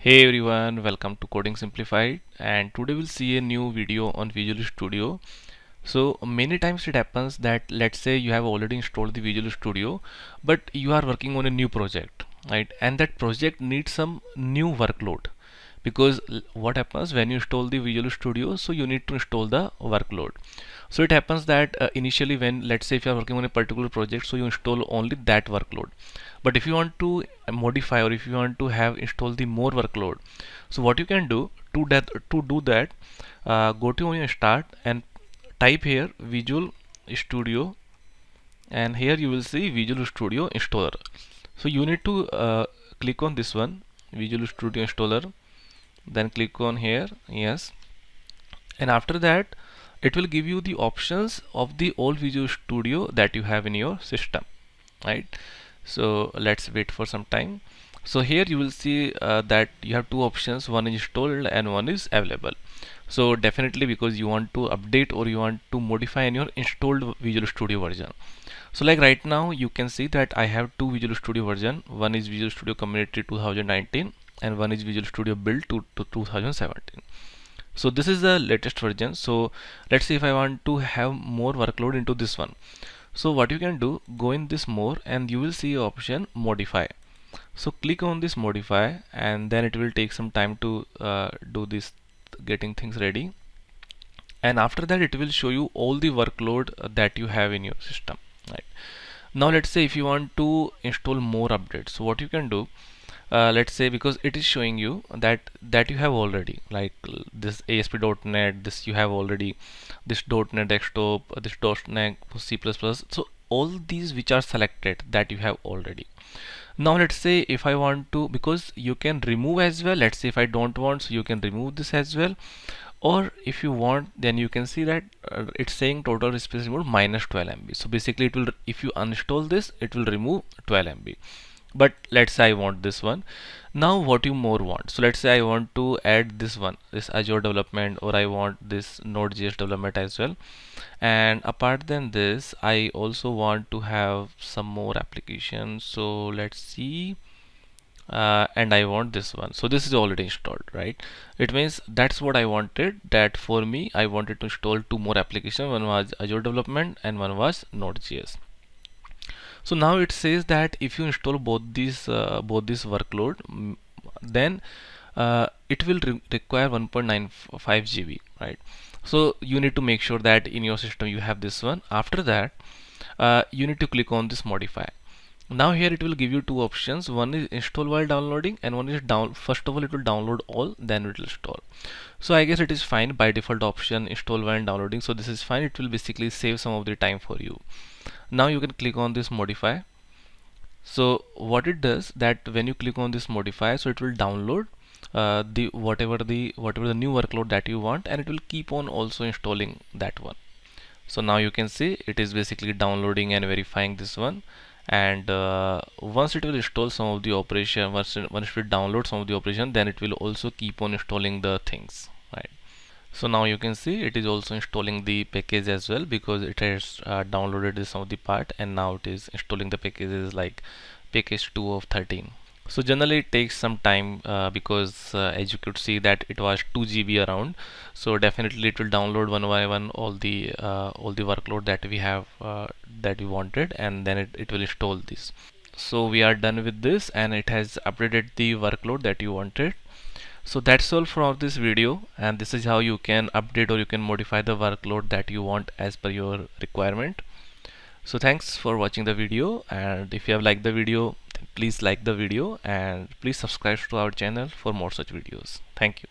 Hey everyone, welcome to Coding Simplified, and today we'll see a new video on Visual Studio. So many times it happens that let's say you have already installed the Visual Studio, but you are working on a new project, right? And that project needs some new workload, because what happens when you install the Visual Studio, so you need to install the workload. So it happens that initially when, let's say if you are working on a particular project, so you install only that workload. But if you want to modify or if you want to have install the more workload, so what you can do to do that, go to your start and type here Visual Studio, and here you will see Visual Studio Installer. So you need to click on this one, Visual Studio Installer, then click on here, yes, and after that it will give you the options of the old Visual Studio that you have in your system, right? So let's wait for some time. So here you will see that you have two options, one is installed and one is available. So definitely, because you want to update or you want to modify in your installed Visual Studio version. So like right now you can see that I have two Visual Studio version, one is Visual Studio Community 2019 and one is Visual Studio Build to 2017. So this is the latest version. So let's see if I want to have more workload into this one. So what you can do, go in this more and you will see option modify. So click on this modify, and then it will take some time to do this getting things ready, and after that it will show you all the workload that you have in your system, right? Now let's say if you want to install more updates, so what you can do, let's say, because it is showing you that you have already, like this ASP.NET, this you have already, this .NET desktop, this .NET C++, so all these which are selected that you have already. Now let's say if I want to, because you can remove as well, let's say if I don't want, so you can remove this as well, or if you want, then you can see that it's saying total space removed -12 MB. So basically it will, if you uninstall this, it will remove 12 MB. But let's say I want this one. Now what you more want? So let's say I want to add this one, this Azure development, or I want this Node.js development as well. And apart than this, I also want to have some more applications. So let's see, and I want this one. So this is already installed, right? It means that's what I wanted. That for me, I wanted to install two more applications. One was Azure development and one was Node.js. So now it says that if you install both these workload, then it will require 1.95 GB, right? So you need to make sure that in your system you have this one. After that, you need to click on this modify. Now here it will give you two options, one is install while downloading and one is down, first of all it will download all, then it will install. So I guess it is fine, by default option install while downloading, so this is fine, it will basically save some of the time for you. Now you can click on this modify. So what it does, that when you click on this modify, so it will download whatever the new workload that you want, and it will keep on also installing that one. So now you can see it is basically downloading and verifying this one. And once it will install some of the operation, once it will download some of the operation, then it will also keep on installing the things, right? So now you can see it is also installing the package as well, because it has downloaded some of the part, and now it is installing the packages like package 2 of 13. So generally it takes some time because as you could see that it was 2 GB around. So definitely it will download one by one all the workload that we have that we wanted, and then it will install this. So we are done with this, and it has updated the workload that you wanted. So that's all for this video, and this is how you can update or you can modify the workload that you want as per your requirement. So thanks for watching the video, and if you have liked the video, please like the video and please subscribe to our channel for more such videos. Thank you.